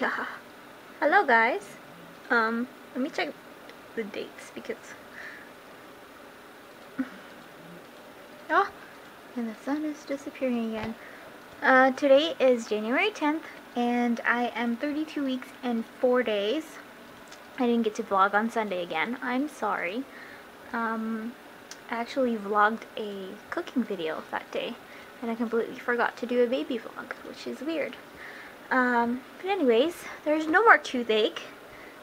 Yeah. Hello guys. Let me check the dates because oh, and the sun is disappearing again. Today is January 10th and I am 32 weeks and 4 days. I didn't get to vlog on Sunday again. I'm sorry. I actually vlogged a cooking video that day and I completely forgot to do a baby vlog, which is weird. But anyways, there's no more toothache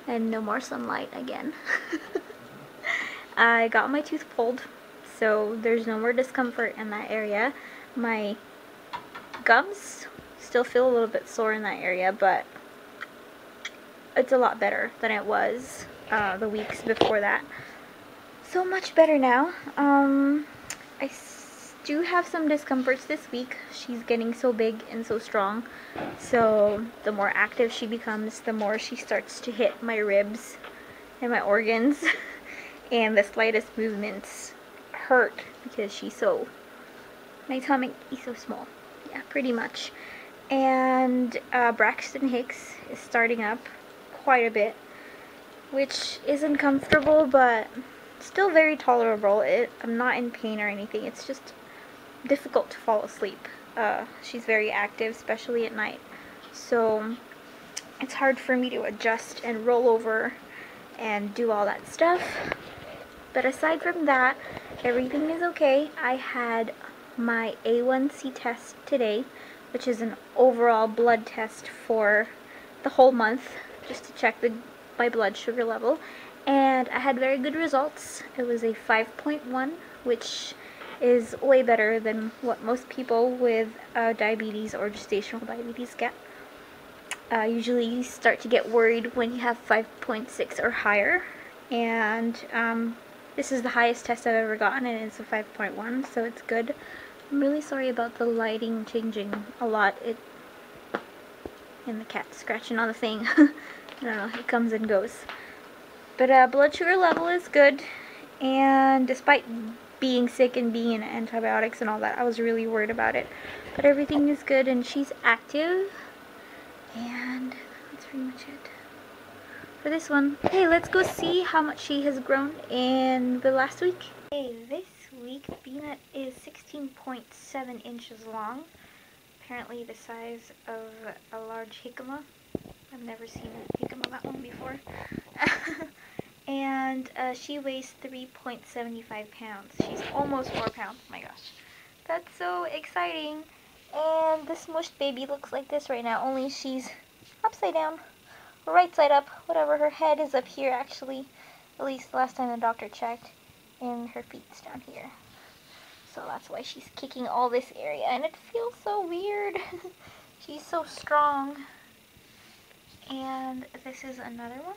and no more sunlight again. I got my tooth pulled, so there's no more discomfort in that area. My gums still feel a little bit sore in that area, but it's a lot better than it was the weeks before that. So much better now. I do have some discomforts this week. She's getting so big and so strong, so the more active she becomes, the more she starts to hit my ribs and my organs, and the slightest movements hurt because she's so, my tummy is so small. Yeah, pretty much. And Braxton Hicks is starting up quite a bit, which is uncomfortable but still very tolerable. I'm not in pain or anything. It's just difficult to fall asleep. She's very active, especially at night, so it's hard for me to adjust and roll over and do all that stuff. But aside from that, everything is okay. I had my A1C test today, which is an overall blood test for the whole month, just to check my blood sugar level, and I had very good results. It was a 5.1, which is way better than what most people with diabetes or gestational diabetes get. Usually you start to get worried when you have 5.6 or higher, and this is the highest test I've ever gotten, and it's a 5.1, so it's good. I'm really sorry about the lighting changing a lot, and the cat's scratching on the thing. I don't know, it comes and goes. But blood sugar level is good, and despite being sick and being in antibiotics and all that, I was really worried about it. But everything is good, and she's active, and that's pretty much it for this one. Hey, let's go see how much she has grown in the last week. Hey, this week Peanut is 16.7 inches long, apparently the size of a large jicama. I've never seen a jicama that long before. And she weighs 3.75 pounds. She's almost 4 pounds. Oh my gosh, that's so exciting. And the smushed baby looks like this right now, only she's upside down, right side up, whatever. Her head is up here, actually, at least last time the doctor checked, and her feet's down here. So that's why she's kicking all this area, and it feels so weird. She's so strong. And this is another one.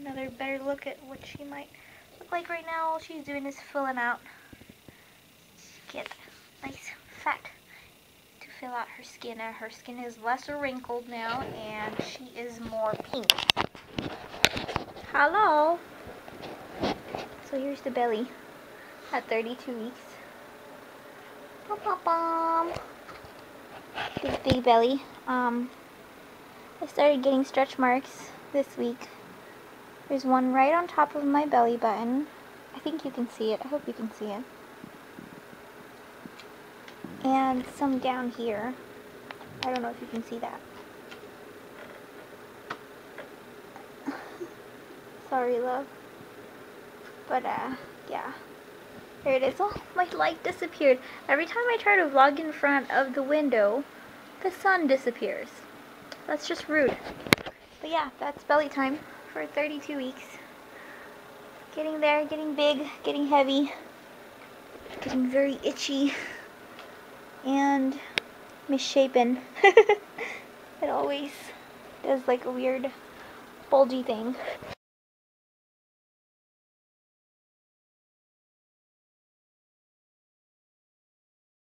Another better look at what she might look like right now. All she's doing is filling out. Get nice fat to fill out her skin. Now her skin is less wrinkled now, and she is more pink. Hello! So here's the belly at 32 weeks. Bum, bum, bum. Big, big belly. I started getting stretch marks this week. There's one right on top of my belly button. I think you can see it. I hope you can see it. And some down here. I don't know if you can see that. Sorry, love. But, yeah. There it is. Oh, my light disappeared. Every time I try to vlog in front of the window, the sun disappears. That's just rude. But yeah, that's belly time for 32 weeks. Getting there, getting big, getting heavy, getting very itchy and misshapen. It always does like a weird bulgy thing.